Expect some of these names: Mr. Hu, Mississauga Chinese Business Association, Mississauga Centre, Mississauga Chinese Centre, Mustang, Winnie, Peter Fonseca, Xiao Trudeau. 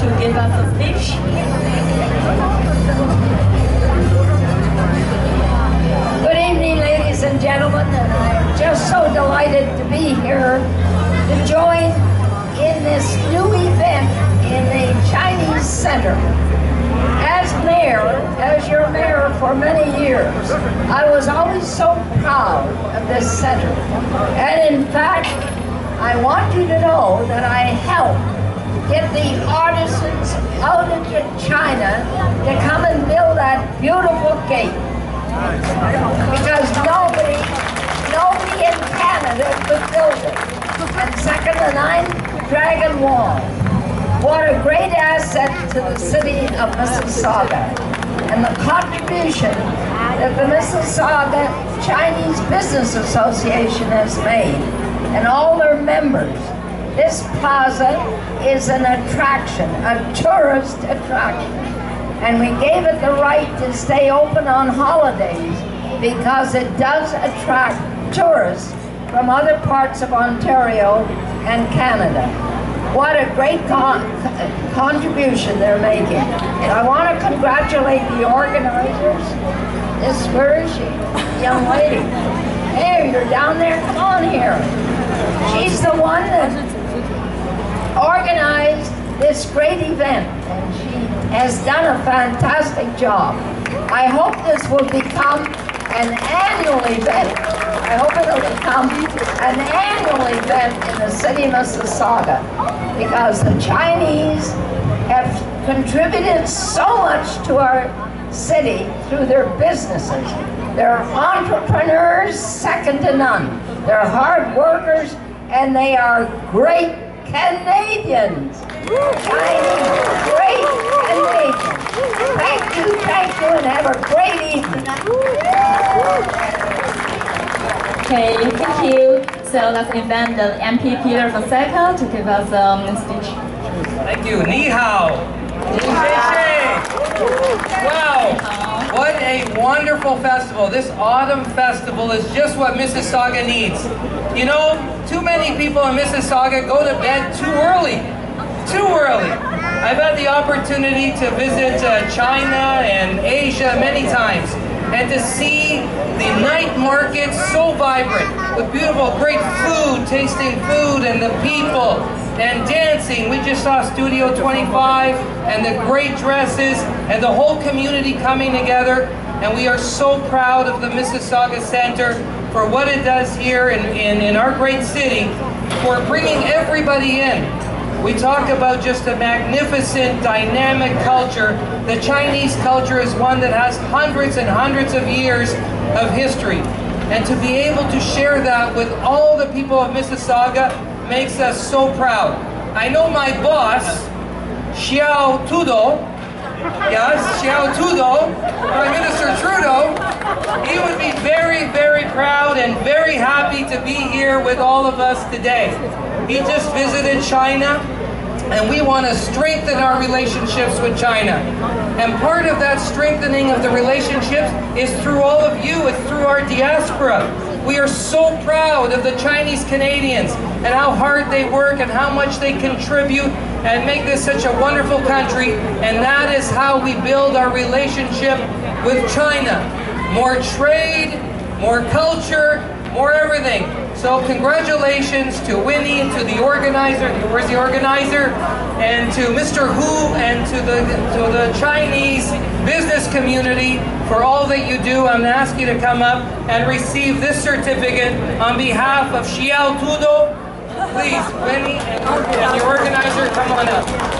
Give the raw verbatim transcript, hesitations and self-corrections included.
to give us a speech. Good evening, ladies and gentlemen, and I'm just so delighted to be here to join in this new event in the Chinese Center. As mayor, as your mayor for many years, I was always so proud of this center. And in fact, I want you to know that I helped get the artisans out into China to come and build that beautiful gate. Because nobody, nobody in Canada could build it. And second to none, Dragon Wall. What a great asset to the city of Mississauga. And the contribution that the Mississauga Chinese Business Association has made, and all their members. This plaza is an attraction, a tourist attraction. And we gave it the right to stay open on holidays because it does attract tourists from other parts of Ontario and Canada. What a great con contribution they're making. And I want to congratulate the organizers. This, where is she? Young lady. Hey, you're down there, come on here. She's the one that organized this great event, and she has done a fantastic job. I hope this will become an annual event. I hope it will become an annual event in the city of Mississauga, because the Chinese have contributed so much to our city through their businesses. They're entrepreneurs second to none. They're hard workers, and they are great Canadians, Chinese, great Canadians. Thank you, thank you, and have a great evening. Okay, thank you. So let's invite the M P Peter Fonseca to give us um, a speech. Thank you. Ni hao. Ni hao. Wow, what a wonderful festival. This autumn festival is just what Mississauga needs. You know, too many people in Mississauga go to bed too early, too early. I've had the opportunity to visit uh, China and Asia many times, and to see the night markets so vibrant, with beautiful, great food, tasting food, and the people, and dancing. We just saw Studio twenty-five, and the great dresses, and the whole community coming together, and we are so proud of the Mississauga Centre for what it does here in, in, in our great city, for bringing everybody in. We talk about just a magnificent, dynamic culture. The Chinese culture is one that has hundreds and hundreds of years of history. And to be able to share that with all the people of Mississauga makes us so proud. I know my boss, Xiao Trudeau, yes, Xiao Trudeau, Prime Minister Trudeau, he would be very, very proud and very happy to be here with all of us today. He just visited China, and we want to strengthen our relationships with China. And part of that strengthening of the relationships is through all of you, it's through our diaspora. We are so proud of the Chinese Canadians and how hard they work and how much they contribute and make this such a wonderful country. And that is how we build our relationship with China. More trade, more culture, more everything. So congratulations to Winnie, to the organizer, where's the organizer? And to Mister Hu and to the, to the Chinese business community for all that you do. I'm gonna ask you to come up and receive this certificate on behalf of Xiao Trudeau. Please, Winnie and the organizer, come on up.